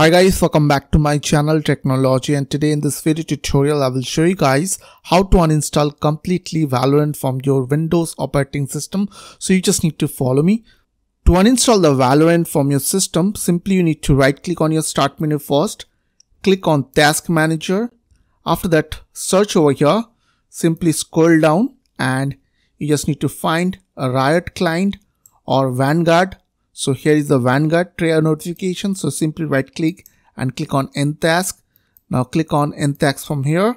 Hi guys, welcome back to my channel Technology, and today in this video tutorial I will show you guys how to uninstall completely Valorant from your Windows operating system. So you just need to follow me. To uninstall the Valorant from your system, simply you need to right click on your start menu first, click on Task Manager. After that, search over here, simply scroll down and you just need to find a Riot client or Vanguard. So here is the Vanguard trigger notification. So simply right click and click on End Task. Now click on End Task from here.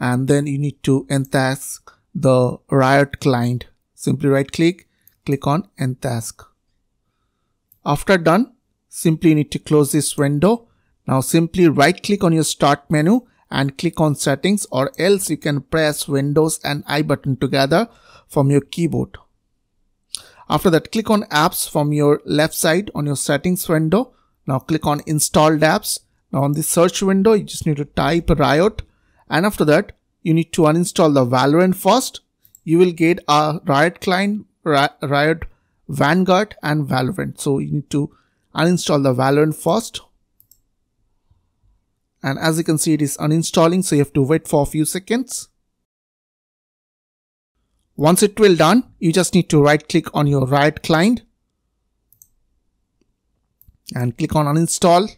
And then you need to End Task the Riot client. Simply right click, click on End Task. After done, simply you need to close this window. Now simply right click on your start menu and click on Settings, or else you can press Windows and I button together from your keyboard. After that, click on Apps from your left side on your settings window. Now click on Installed Apps. Now on the search window, you just need to type Riot. And after that, you need to uninstall the Valorant first. You will get a Riot client, Riot Vanguard and Valorant. So you need to uninstall the Valorant first. And as you can see, it is uninstalling. So you have to wait for a few seconds. Once it will done, you just need to right click on your Riot client and click on Uninstall.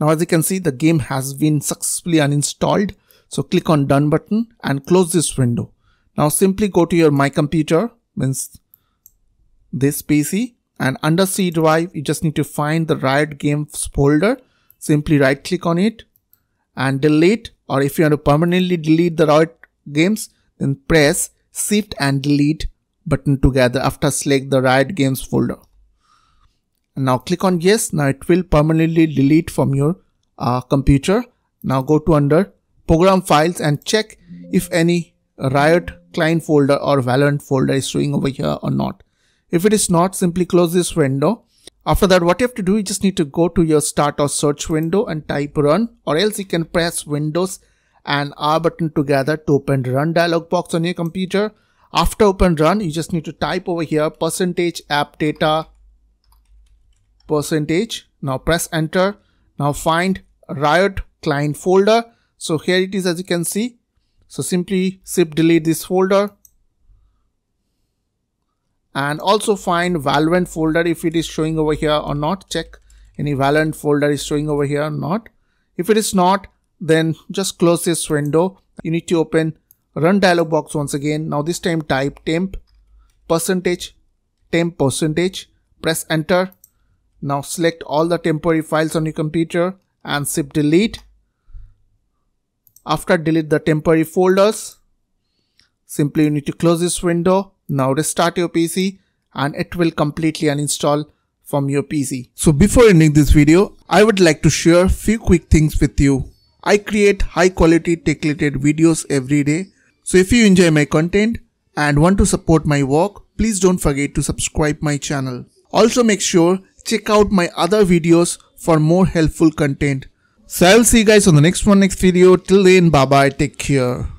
Now as you can see, the game has been successfully uninstalled. So click on Done button and close this window. Now simply go to your My Computer, means this PC, and under C drive, you just need to find the Riot Games folder. Simply right click on it and delete, or if you want to permanently delete the Riot Games, then press Shift and Delete button together after select the Riot Games folder. And now click on Yes. Now it will permanently delete from your computer. Now go to under Program Files and check if any Riot client folder or Valorant folder is showing over here or not. If it is not, simply close this window. After that, what you have to do, you just need to go to your start or search window and type Run, or else you can press Windows and R button together to open Run dialog box on your computer. After open Run, you just need to type over here %appdata%. Now press Enter. Now find Riot client folder. So here it is, as you can see. So simply Shift delete this folder. And also find Valorant folder if it is showing over here or not. Check any Valorant folder is showing over here or not. If it is not, then just close this window. You need to open Run dialog box once again. Now this time type temp %. Press Enter. Now select all the temporary files on your computer and Shift delete. After delete the temporary folders, simply you need to close this window. Now restart your PC and it will completely uninstall from your PC. So before ending this video, I would like to share few quick things with you. I create high quality tech related videos every day. So if you enjoy my content and want to support my work, please don't forget to subscribe my channel. Also make sure check out my other videos for more helpful content. So I will see you guys on the next video. Till then, bye bye, take care.